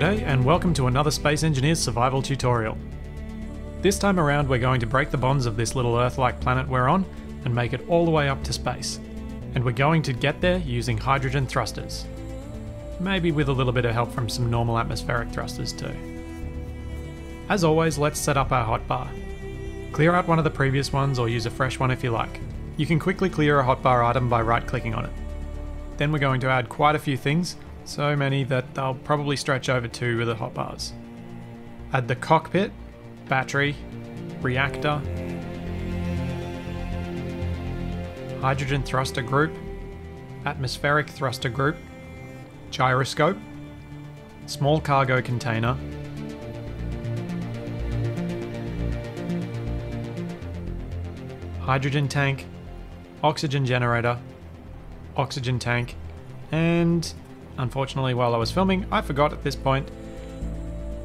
G'day and welcome to another Space Engineers survival tutorial. This time around we're going to break the bonds of this little Earth-like planet we're on and make it all the way up to space. And we're going to get there using hydrogen thrusters. Maybe with a little bit of help from some normal atmospheric thrusters too. As always, let's set up our hotbar. Clear out one of the previous ones or use a fresh one if you like. You can quickly clear a hotbar item by right-clicking on it. Then we're going to add quite a few things. So many that they'll probably stretch over two with the hotbars. Add the cockpit, battery, reactor, hydrogen thruster group, atmospheric thruster group, gyroscope, small cargo container, hydrogen tank, oxygen generator, oxygen tank, and unfortunately, while I was filming, I forgot at this point,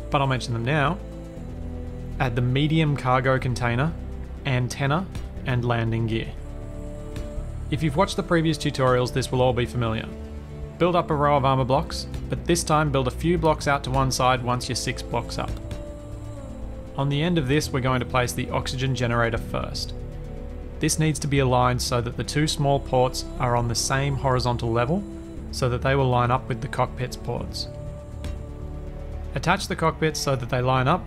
but I'll mention them now. Add the medium cargo container, antenna, and landing gear. If you've watched the previous tutorials, this will all be familiar. Build up a row of armor blocks, but this time build a few blocks out to one side once you're 6 blocks up. On the end of this, we're going to place the oxygen generator first. This needs to be aligned so that the two small ports are on the same horizontal level, so that they will line up with the cockpit's ports. Attach the cockpits so that they line up,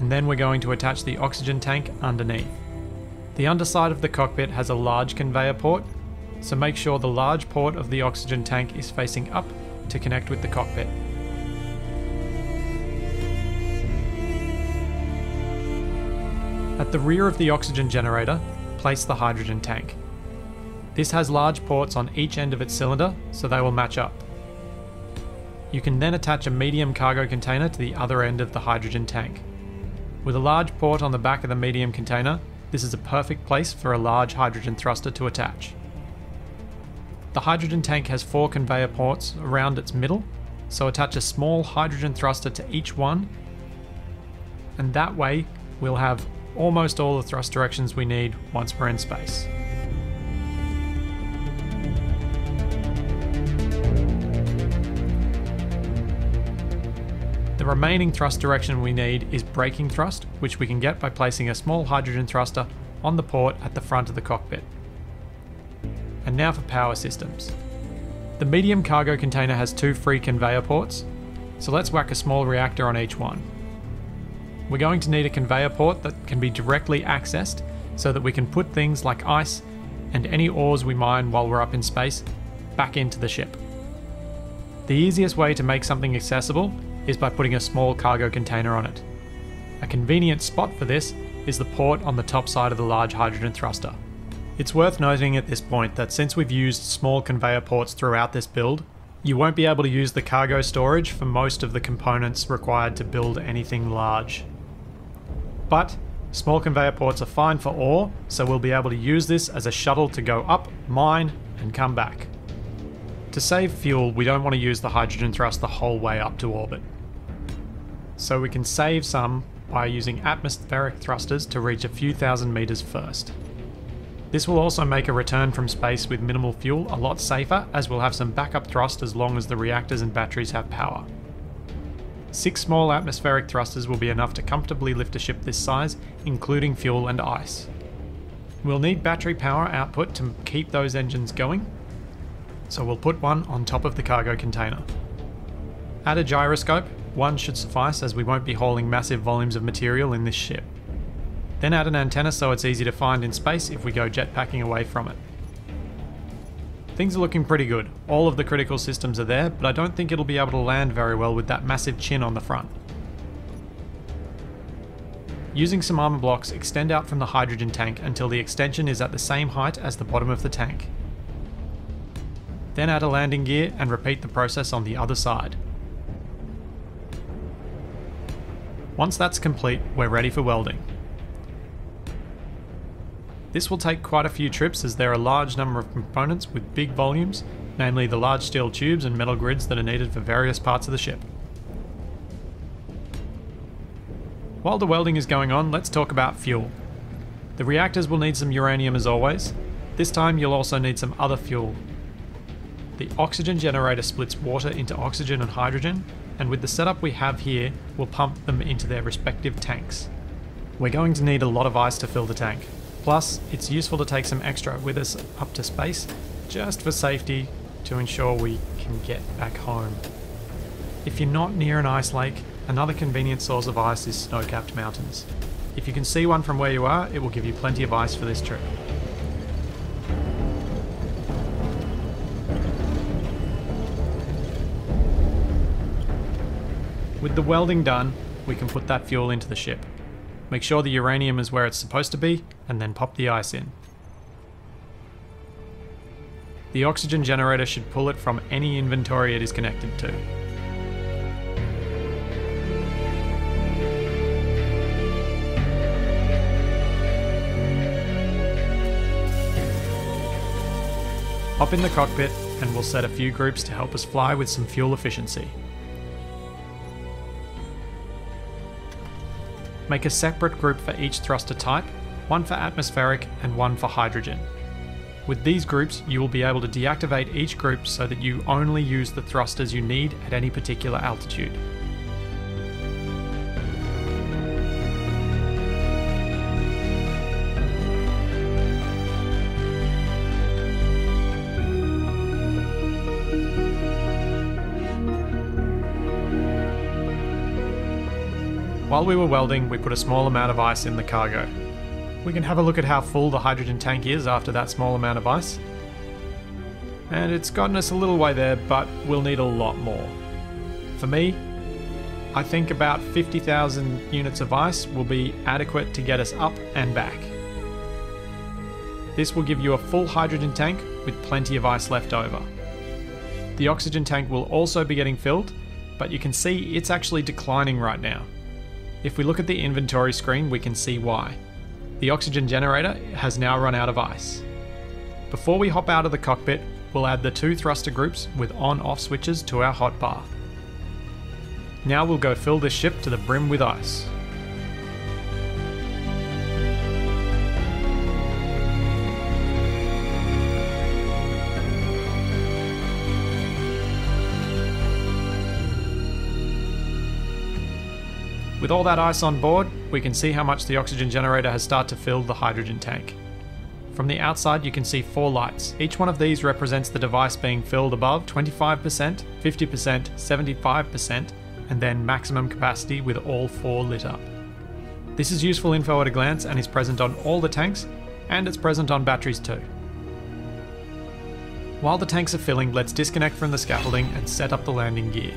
and then we're going to attach the oxygen tank underneath. The underside of the cockpit has a large conveyor port, so make sure the large port of the oxygen tank is facing up to connect with the cockpit. At the rear of the oxygen generator, place the hydrogen tank. This has large ports on each end of its cylinder, so they will match up. You can then attach a medium cargo container to the other end of the hydrogen tank. With a large port on the back of the medium container, this is a perfect place for a large hydrogen thruster to attach. The hydrogen tank has 4 conveyor ports around its middle, so attach a small hydrogen thruster to each one, and that way we'll have almost all the thrust directions we need once we're in space. The remaining thrust direction we need is braking thrust, which we can get by placing a small hydrogen thruster on the port at the front of the cockpit. And now for power systems. The medium cargo container has 2 free conveyor ports, so let's whack a small reactor on each one. We're going to need a conveyor port that can be directly accessed so that we can put things like ice and any ores we mine while we're up in space back into the ship. The easiest way to make something accessible is by putting a small cargo container on it. A convenient spot for this is the port on the top side of the large hydrogen thruster. It's worth noting at this point that since we've used small conveyor ports throughout this build, you won't be able to use the cargo storage for most of the components required to build anything large. But small conveyor ports are fine for ore, so we'll be able to use this as a shuttle to go up, mine, and come back. To save fuel, we don't want to use the hydrogen thrust the whole way up to orbit. So we can save some by using atmospheric thrusters to reach a few thousand meters first. This will also make a return from space with minimal fuel a lot safer, as we'll have some backup thrust as long as the reactors and batteries have power. 6 small atmospheric thrusters will be enough to comfortably lift a ship this size, including fuel and ice. We'll need battery power output to keep those engines going, so we'll put one on top of the cargo container. Add a gyroscope, one should suffice as we won't be hauling massive volumes of material in this ship. Then add an antenna so it's easy to find in space if we go jetpacking away from it. Things are looking pretty good, all of the critical systems are there, but I don't think it'll be able to land very well with that massive chin on the front. Using some armor blocks, extend out from the hydrogen tank until the extension is at the same height as the bottom of the tank. Then add a landing gear and repeat the process on the other side. Once that's complete, we're ready for welding. This will take quite a few trips as there are a large number of components with big volumes, namely the large steel tubes and metal grids that are needed for various parts of the ship. While the welding is going on, let's talk about fuel. The reactors will need some uranium as always. This time you'll also need some other fuel. The oxygen generator splits water into oxygen and hydrogen, and with the setup we have here, we'll pump them into their respective tanks. We're going to need a lot of ice to fill the tank, plus it's useful to take some extra with us up to space, just for safety, to ensure we can get back home. If you're not near an ice lake, another convenient source of ice is snow-capped mountains. If you can see one from where you are, it will give you plenty of ice for this trip. With the welding done, we can put that fuel into the ship. Make sure the uranium is where it's supposed to be, and then pop the ice in. The oxygen generator should pull it from any inventory it is connected to. Hop in the cockpit and we'll set a few groups to help us fly with some fuel efficiency. Make a separate group for each thruster type, one for atmospheric and one for hydrogen. With these groups, you will be able to deactivate each group so that you only use the thrusters you need at any particular altitude. While we were welding, we put a small amount of ice in the cargo. We can have a look at how full the hydrogen tank is after that small amount of ice. And it's gotten us a little way there, but we'll need a lot more. For me, I think about 50,000 units of ice will be adequate to get us up and back. This will give you a full hydrogen tank with plenty of ice left over. The oxygen tank will also be getting filled, but you can see it's actually declining right now. If we look at the inventory screen, we can see why. The oxygen generator has now run out of ice. Before we hop out of the cockpit, we'll add the two thruster groups with on-off switches to our hot bar. Now we'll go fill this ship to the brim with ice. With all that ice on board, we can see how much the oxygen generator has started to fill the hydrogen tank. From the outside, you can see four lights. Each one of these represents the device being filled above 25%, 50%, 75%, and then maximum capacity with all four lit up. This is useful info at a glance and is present on all the tanks, and it's present on batteries too. While the tanks are filling, let's disconnect from the scaffolding and set up the landing gear.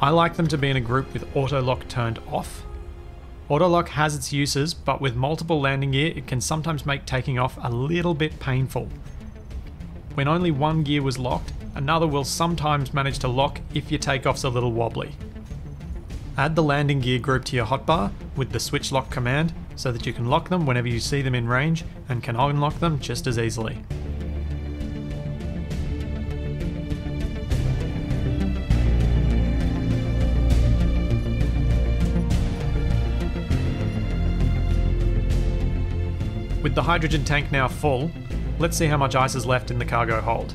I like them to be in a group with autolock turned off. Autolock has its uses, but with multiple landing gear it can sometimes make taking off a little bit painful. When only one gear was locked, another will sometimes manage to lock if your takeoff's a little wobbly. Add the landing gear group to your hotbar with the switch lock command so that you can lock them whenever you see them in range and can unlock them just as easily. With the hydrogen tank now full, let's see how much ice is left in the cargo hold.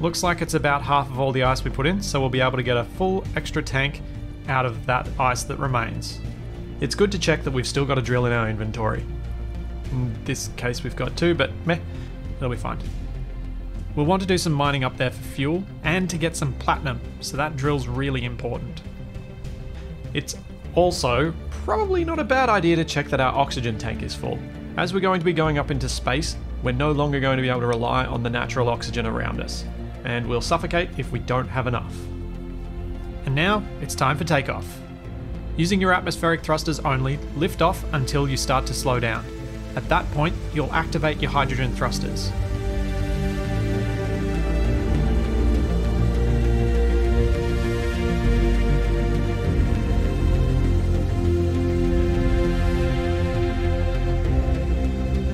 Looks like it's about half of all the ice we put in, so we'll be able to get a full extra tank out of that ice that remains. It's good to check that we've still got a drill in our inventory. In this case we've got two, but meh, it'll be fine. We'll want to do some mining up there for fuel, and to get some platinum, so that drill's really important. It's also probably not a bad idea to check that our oxygen tank is full. As we're going to be going up into space, we're no longer going to be able to rely on the natural oxygen around us, and we'll suffocate if we don't have enough. And now, it's time for takeoff. Using your atmospheric thrusters only, lift off until you start to slow down. At that point, you'll activate your hydrogen thrusters.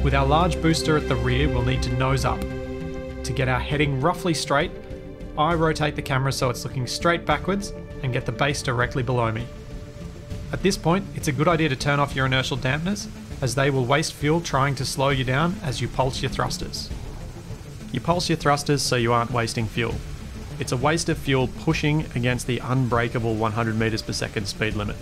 With our large booster at the rear, we'll need to nose up. To get our heading roughly straight, I rotate the camera so it's looking straight backwards and get the base directly below me. At this point, it's a good idea to turn off your inertial dampeners, as they will waste fuel trying to slow you down as you pulse your thrusters. You pulse your thrusters so you aren't wasting fuel. It's a waste of fuel pushing against the unbreakable 100 meters per second speed limit.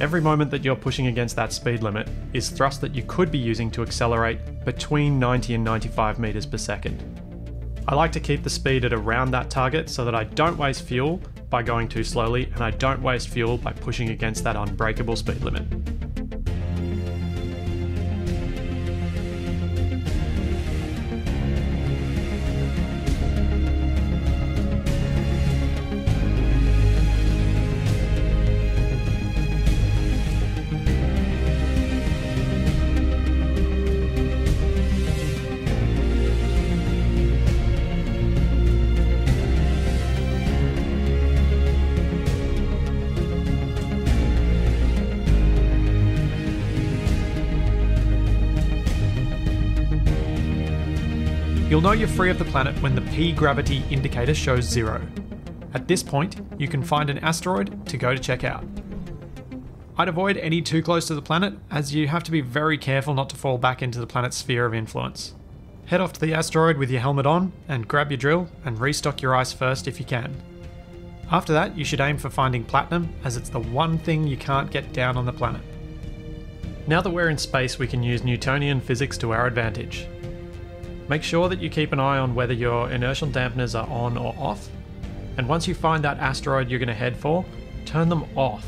Every moment that you're pushing against that speed limit is thrust that you could be using to accelerate between 90 and 95 meters per second. I like to keep the speed at around that target so that I don't waste fuel by going too slowly, and I don't waste fuel by pushing against that unbreakable speed limit. You'll know you're free of the planet when the P gravity indicator shows 0. At this point, you can find an asteroid to go to check out. I'd avoid any too close to the planet, as you have to be very careful not to fall back into the planet's sphere of influence. Head off to the asteroid with your helmet on, and grab your drill and restock your ice first if you can. After that, you should aim for finding platinum, as it's the one thing you can't get down on the planet. Now that we're in space, we can use Newtonian physics to our advantage. Make sure that you keep an eye on whether your inertial dampeners are on or off, and once you find that asteroid you're going to head for, turn them off.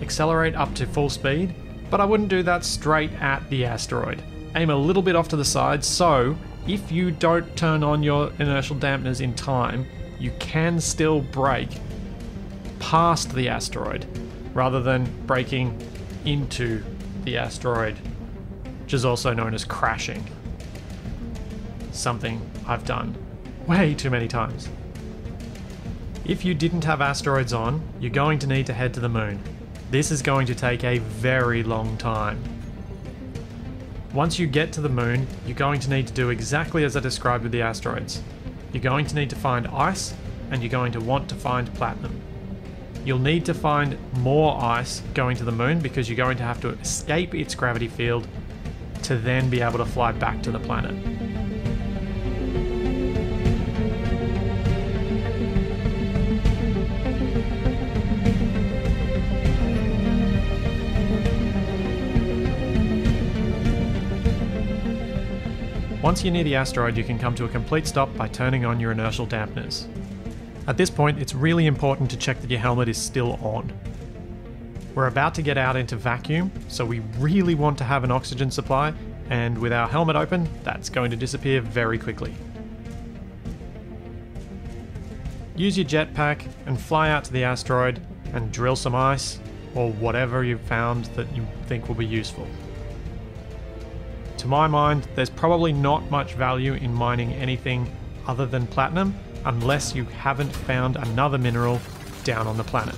Accelerate up to full speed, but I wouldn't do that straight at the asteroid. Aim a little bit off to the side, so if you don't turn on your inertial dampeners in time, you can still brake past the asteroid, rather than braking into the asteroid, which is also known as crashing. Something I've done way too many times. If you didn't have asteroids on, you're going to need to head to the moon. This is going to take a very long time. Once you get to the moon, you're going to need to do exactly as I described with the asteroids. You're going to need to find ice, and you're going to want to find platinum. You'll need to find more ice going to the moon, because you're going to have to escape its gravity field to then be able to fly back to the planet. Once you're near the asteroid, you can come to a complete stop by turning on your inertial dampeners. At this point, it's really important to check that your helmet is still on. We're about to get out into vacuum, so we really want to have an oxygen supply, and with our helmet open, that's going to disappear very quickly. Use your jetpack and fly out to the asteroid and drill some ice, or whatever you've found that you think will be useful. To my mind, there's probably not much value in mining anything other than platinum unless you haven't found another mineral down on the planet.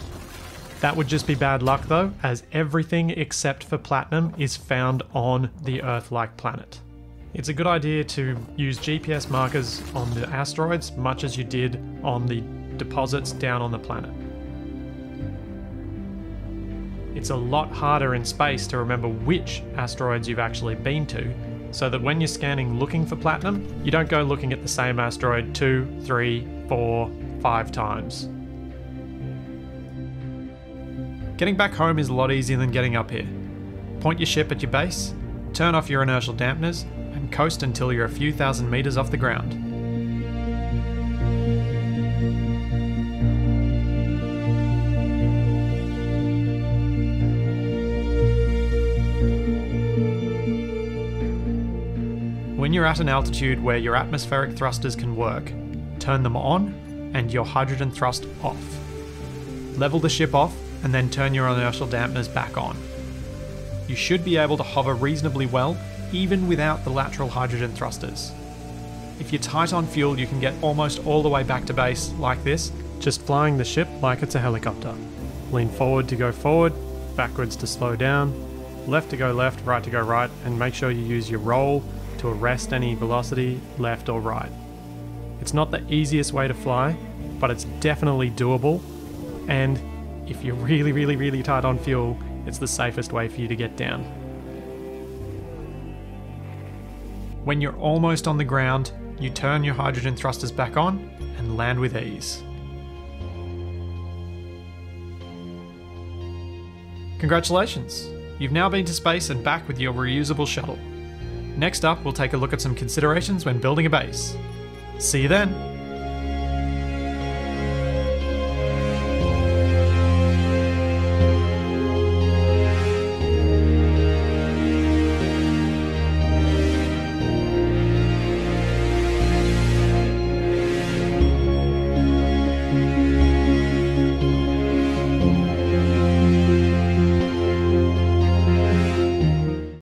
That would just be bad luck though, as everything except for platinum is found on the Earth-like planet. It's a good idea to use GPS markers on the asteroids much as you did on the deposits down on the planet. It's a lot harder in space to remember which asteroids you've actually been to, so that when you're scanning looking for platinum, you don't go looking at the same asteroid 2, 3, 4, 5 times. Getting back home is a lot easier than getting up here. Point your ship at your base, turn off your inertial dampeners, and coast until you're a few thousand meters off the ground. When you're at an altitude where your atmospheric thrusters can work, turn them on and your hydrogen thrust off. Level the ship off and then turn your inertial dampeners back on. You should be able to hover reasonably well even without the lateral hydrogen thrusters. If you're tight on fuel, you can get almost all the way back to base like this, just flying the ship like it's a helicopter. Lean forward to go forward, backwards to slow down, left to go left, right to go right, and make sure you use your roll to arrest any velocity left or right. It's not the easiest way to fly, but it's definitely doable, and if you're really tight on fuel, it's the safest way for you to get down. When you're almost on the ground, you turn your hydrogen thrusters back on and land with ease. Congratulations! You've now been to space and back with your reusable shuttle. Next up, we'll take a look at some considerations when building a base. See you then!